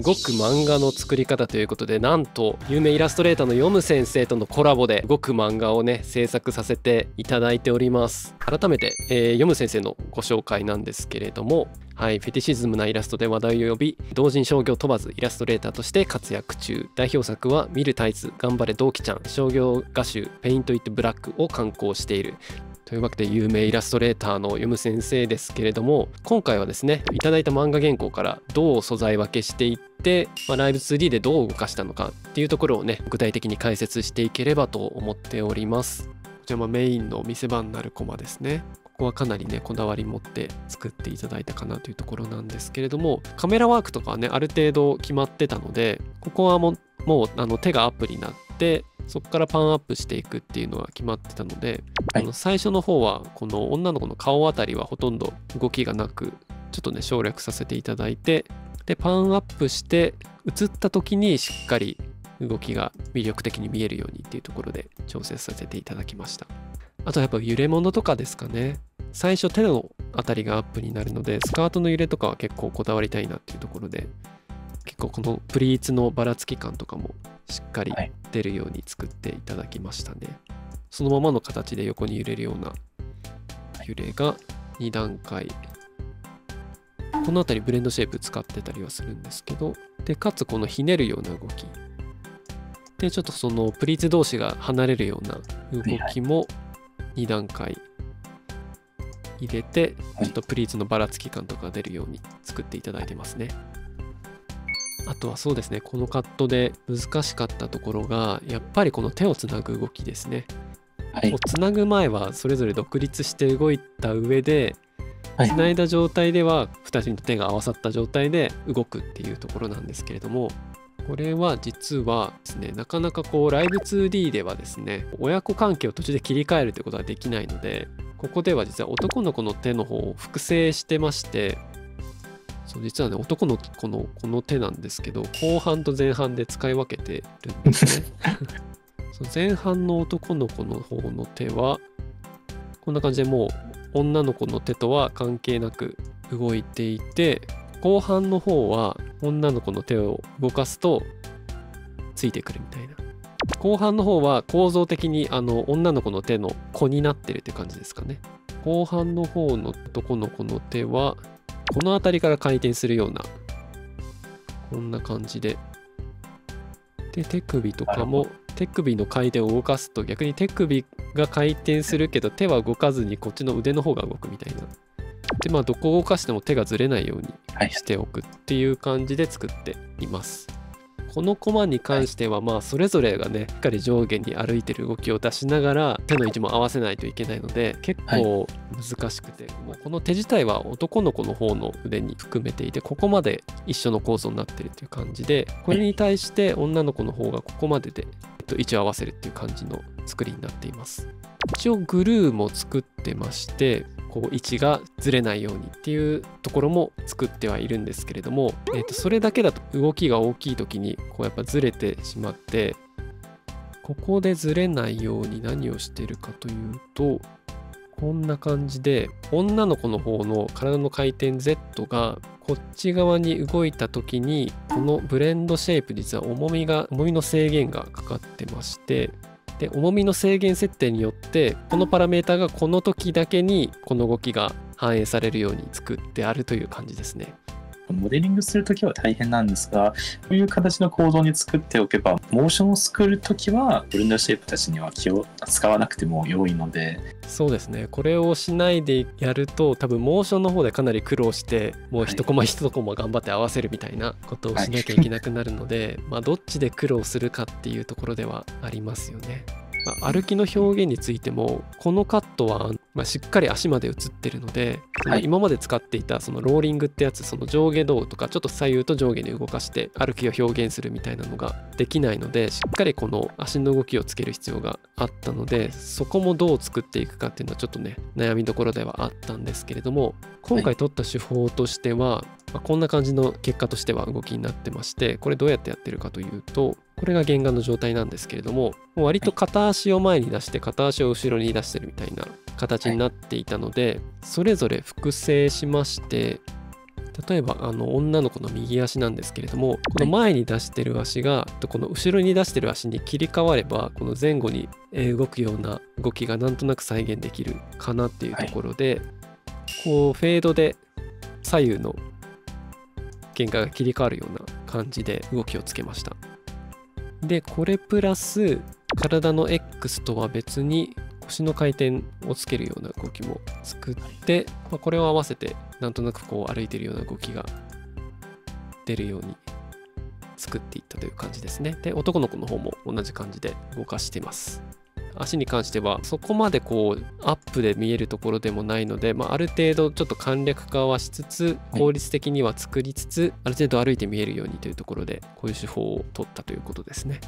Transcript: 動く漫画の作り方ということで、なんと有名イラストレーターのよむ先生とのコラボで動く漫画をね制作させていただいております。改めて、よむ先生のご紹介なんですけれども、はい、フェティシズムなイラストで話題を呼び、同人商業問わずイラストレーターとして活躍中。代表作は「見るタイツ」「頑張れ同期ちゃん」「商業画集」「PaintItBlack」を刊行している。というわけで有名イラストレーターのよむ先生ですけれども、今回はですねいただいた漫画原稿からどう素材分けしていって、ライブ 2D でどう動かしたのかっていうところをね具体的に解説していければと思っております。こちらもメインの見せ場になるコマですね。ここはかなりねこだわり持って作っていただいたかなというところなんですけれども、カメラワークとかはねある程度決まってたので、ここはもう手がアップになってそこからパンアップしていくっていうのは決まってたので、最初の方はこの女の子の顔あたりはほとんど動きがなく、ちょっとね省略させていただいて、でパンアップして映った時にしっかり動きが魅力的に見えるようにっていうところで調整させていただきました。あとやっぱ揺れ物とかですかね。最初手のあたりがアップになるので、スカートの揺れとかは結構こだわりたいなっていうところで、結構このプリーツのばらつき感とかもしっかり出るように作っていただきましたね。そのままの形で横に揺れるような揺れが2段階。この辺りブレンドシェイプ使ってたりはするんですけど、でかつこのひねるような動きで、ちょっとそのプリーツ同士が離れるような動きも2段階入れて、ちょっとプリーツのばらつき感とか出るように作っていただいてますね。あとはそうですね、このカットで難しかったところがやっぱりこの手をつなぐ動きですね。はい、つなぐ前はそれぞれ独立して動いた上で、つないだ状態では2人の手が合わさった状態で動くっていうところなんですけれども、これは実はですねなかなかこうライブ 2D ではですね親子関係を途中で切り替えるということはできないので、ここでは実は男の子の手の方を複製してまして、実はね男の子のこの手なんですけど、後半と前半で使い分けてるんですね。そう、前半の男の子の方の手はこんな感じでもう女の子の手とは関係なく動いていて、後半の方は女の子の手を動かすとついてくるみたいな。後半の方は構造的に女の子の手の子になってるって感じですかね。後半の方の男の子の手はこの辺りから回転するような、こんな感じで。で、手首とかも、手首の回転を動かすと、逆に手首が回転するけど、手は動かずにこっちの腕の方が動くみたいな。で、まあ、どこを動かしても手がずれないようにしておくっていう感じで作っています。このコマに関しては、まあ、それぞれがね、しっかり上下に歩いてる動きを出しながら、手の位置も合わせないといけないので、結構難しくて、もうこの手自体は男の子の方の腕に含めていて、ここまで一緒の構造になってるっていう感じで、これに対して女の子の方がここまでで、位置を合わせるっていう感じの作りになっています。一応、グルーも作ってまして、こう位置がずれないようにっていうところも作ってはいるんですけれども、それだけだと動きが大きい時にこうやっぱずれてしまって、ここでずれないように何をしてるかというと、こんな感じで女の子の方の体の回転 Z がこっち側に動いた時に、このブレンドシェイプ実は重みの制限がかかってまして、で重みの制限設定によってこのパラメータがこの時だけにこの動きが反映されるように作ってあるという感じですね。モデリングするときは大変なんですが、こういう形の構造に作っておけば、モーションを作るときはブレンドシェイプたちには気を使わなくても良いので。そうですね、これをしないでやると多分モーションの方でかなり苦労して、もう一コマ一コマ頑張って合わせるみたいなことをしなきゃいけなくなるので、まあどっちで苦労するかっていうところではありますよね。歩きの表現についても、このカットは、しっかり足まで映ってるので、今まで使っていたそのローリングってやつ、その上下動とかちょっと左右と上下に動かして歩きを表現するみたいなのができないので、しっかりこの足の動きをつける必要があったので、そこもどう作っていくかっていうのはちょっとね悩みどころではあったんですけれども、今回撮った手法としては、こんな感じの結果としては動きになってまして、これどうやってやってるかというと、これが原画の状態なんですけれども、もう割と片足を前に出して片足を後ろに出してるみたいな形になっていたので、それぞれ複製しまして、例えば女の子の右足なんですけれども、この前に出してる足がこの後ろに出してる足に切り替われば、この前後に動くような動きがなんとなく再現できるかなっていうところで、こうフェードで左右の原画が切り替わるような感じで動きをつけました。でこれプラス体の X とは別に腰の回転をつけるような動きも作って、まあ、これを合わせてなんとなくこう歩いてるような動きが出るように作っていったという感じですね。で男の子の方も同じ感じで動かしています。足に関してはそこまでこうアップで見えるところでもないので、まあ、ある程度ちょっと簡略化はしつつ効率的には作りつつ、ある程度歩いて見えるようにというところでこういう手法を取ったということですね。